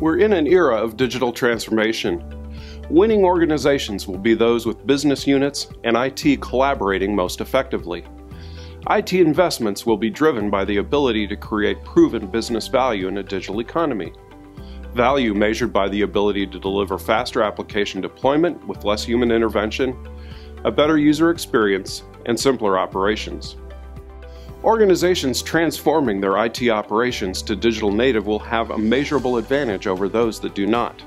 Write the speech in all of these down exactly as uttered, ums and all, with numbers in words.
We're in an era of digital transformation. Winning organizations will be those with business units and I T collaborating most effectively. I T investments will be driven by the ability to create proven business value in a digital economy. Value measured by the ability to deliver faster application deployment with less human intervention, a better user experience, and simpler operations. Organizations transforming their I T operations to digital native will have a measurable advantage over those that do not.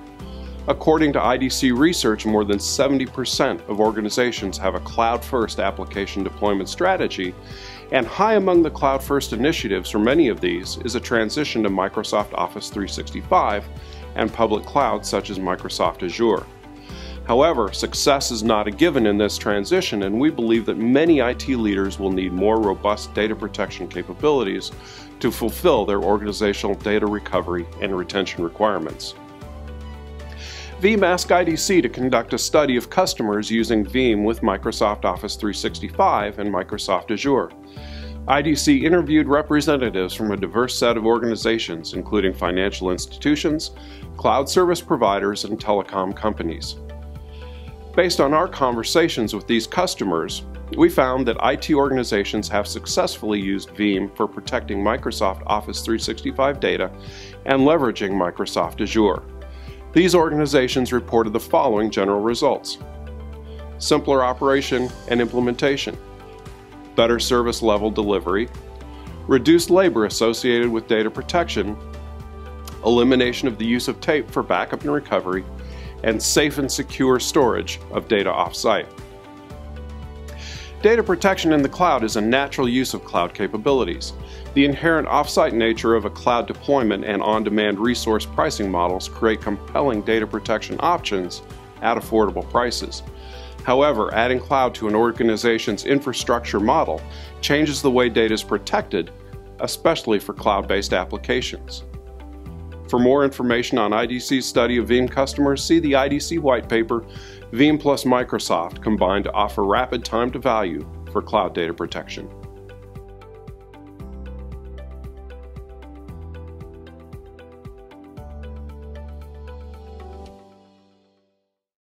According to I D C research, more than seventy percent of organizations have a cloud-first application deployment strategy, and high among the cloud-first initiatives for many of these is a transition to Microsoft Office three sixty-five and public clouds such as Microsoft Azure. However, success is not a given in this transition, and we believe that many I T leaders will need more robust data protection capabilities to fulfill their organizational data recovery and retention requirements. Veeam asked I D C to conduct a study of customers using Veeam with Microsoft Office three sixty-five and Microsoft Azure. I D C interviewed representatives from a diverse set of organizations, including financial institutions, cloud service providers, and telecom companies. Based on our conversations with these customers, we found that I T organizations have successfully used Veeam for protecting Microsoft Office three sixty-five data and leveraging Microsoft Azure. These organizations reported the following general results: simpler operation and implementation, better service level delivery, reduced labor associated with data protection, elimination of the use of tape for backup and recovery, and safe and secure storage of data off-site. Data protection in the cloud is a natural use of cloud capabilities. The inherent off-site nature of a cloud deployment and on-demand resource pricing models create compelling data protection options at affordable prices. However, adding cloud to an organization's infrastructure model changes the way data is protected, especially for cloud-based applications. For more information on I D C's study of Veeam customers, see the I D C white paper, Veeam plus Microsoft Combined to Offer Rapid Time to Value for Cloud Data Protection.